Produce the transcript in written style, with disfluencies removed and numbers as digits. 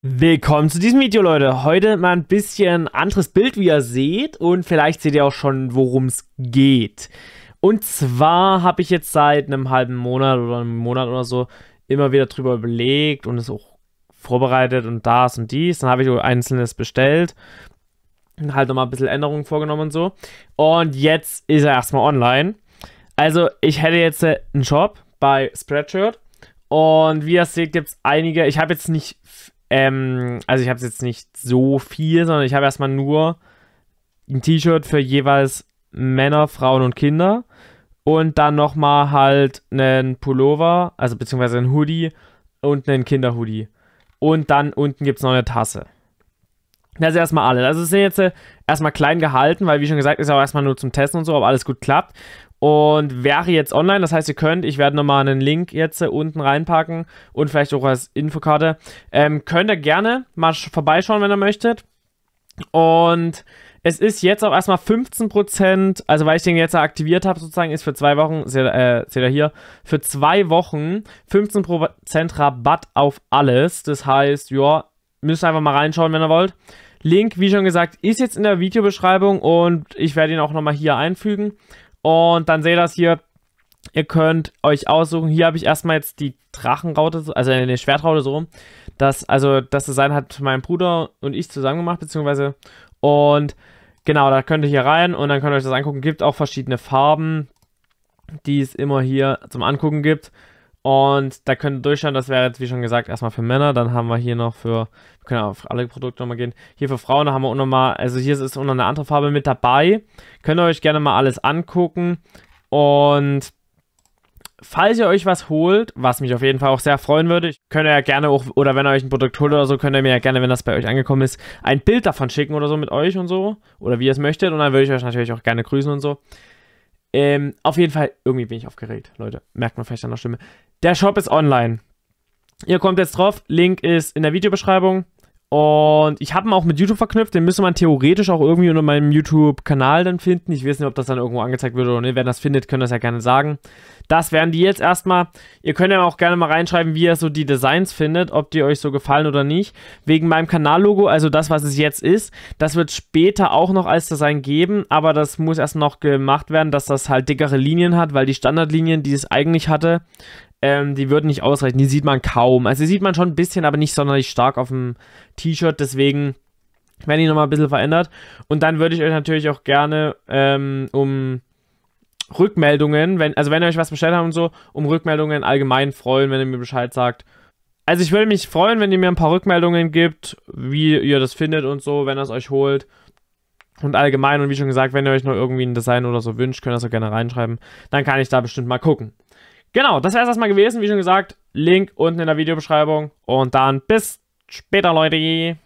Willkommen zu diesem Video, Leute. Heute mal ein bisschen anderes Bild, wie ihr seht. Und vielleicht seht ihr auch schon, worum es geht. Und zwar habe ich jetzt seit einem halben Monat oder einem Monat oder so immer wieder drüber überlegt und es auch vorbereitet und das und dies. Dann habe ich einzelnes bestellt und halt nochmal ein bisschen Änderungen vorgenommen und so. Und jetzt ist er erstmal online. Also ich hätte jetzt einen Shop bei Spreadshirt. Und wie ihr seht, gibt es einige. Ich habe jetzt nicht... also ich habe jetzt nicht so viel, sondern ich habe erstmal nur ein T-Shirt für jeweils Männer, Frauen und Kinder und dann nochmal halt einen Pullover, also beziehungsweise einen Hoodie und einen Kinderhoodie. Und dann unten gibt es noch eine Tasse. Das ist erstmal alles. Also es sind jetzt erstmal klein gehalten, weil wie schon gesagt, ist auch erstmal nur zum Testen und so, ob alles gut klappt. Und wäre jetzt online, das heißt, ihr könnt, ich werde nochmal einen Link jetzt unten reinpacken und vielleicht auch als Infokarte, könnt ihr gerne mal vorbeischauen, wenn ihr möchtet. Und es ist jetzt auch erstmal 15%, also weil ich den jetzt aktiviert habe sozusagen, ist für 2 Wochen, seht ihr hier, für 2 Wochen 15% Rabatt auf alles. Das heißt, ja, müsst ihr einfach mal reinschauen, wenn ihr wollt. Link, wie schon gesagt, ist jetzt in der Videobeschreibung und ich werde ihn auch nochmal hier einfügen. Und dann seht ihr das hier, ihr könnt euch aussuchen, hier habe ich erstmal jetzt die Drachenraute, also eine Schwertraute so rum. Das Design hat mein Bruder und ich zusammen gemacht, beziehungsweise, und genau, da könnt ihr hier rein und dann könnt ihr euch das angucken. Gibt auch verschiedene Farben, die es immer hier zum Angucken gibt. Und da könnt ihr durchschauen, das wäre jetzt wie schon gesagt erstmal für Männer, dann haben wir hier noch für, wir können auf alle Produkte nochmal gehen, hier für Frauen, da haben wir auch nochmal, also hier ist auch noch eine andere Farbe mit dabei, könnt ihr euch gerne mal alles angucken und falls ihr euch was holt, was mich auf jeden Fall auch sehr freuen würde, könnt ihr ja gerne auch, oder wenn ihr euch ein Produkt holt oder so, könnt ihr mir ja gerne, wenn das bei euch angekommen ist, ein Bild davon schicken oder so mit euch und so, oder wie ihr es möchtet und dann würde ich euch natürlich auch gerne grüßen und so. Auf jeden Fall, irgendwie bin ich aufgeregt, Leute. Merkt man vielleicht an der Stimme. Der Shop ist online. Ihr kommt jetzt drauf. Link ist in der Videobeschreibung. Und ich habe ihn auch mit YouTube verknüpft. Den müsste man theoretisch auch irgendwie unter meinem YouTube-Kanal dann finden. Ich weiß nicht, ob das dann irgendwo angezeigt wird oder nicht. Wer das findet, könnt das ja gerne sagen. Das wären die jetzt erstmal. Ihr könnt ja auch gerne mal reinschreiben, wie ihr so die Designs findet, ob die euch so gefallen oder nicht. Wegen meinem Kanallogo, also das, was es jetzt ist, das wird später auch noch als Design geben. Aber das muss erst noch gemacht werden, dass das halt dickere Linien hat, weil die Standardlinien, die es eigentlich hatte, die würden nicht ausreichen, die sieht man kaum. Also die sieht man schon ein bisschen, aber nicht sonderlich stark auf dem T-Shirt, deswegen werden die nochmal ein bisschen verändert. Und dann würde ich euch natürlich auch gerne um Rückmeldungen, wenn ihr euch was bestellt habt und so, um Rückmeldungen allgemein freuen, wenn ihr mir Bescheid sagt. Also ich würde mich freuen, wenn ihr mir ein paar Rückmeldungen gibt, wie ihr das findet und so, wenn ihr es euch holt. Und allgemein, und wie schon gesagt, wenn ihr euch noch irgendwie ein Design oder so wünscht, könnt ihr das auch gerne reinschreiben. Dann kann ich da bestimmt mal gucken. Genau, das wäre es erstmal gewesen, wie schon gesagt. Link unten in der Videobeschreibung. Und dann bis später, Leute.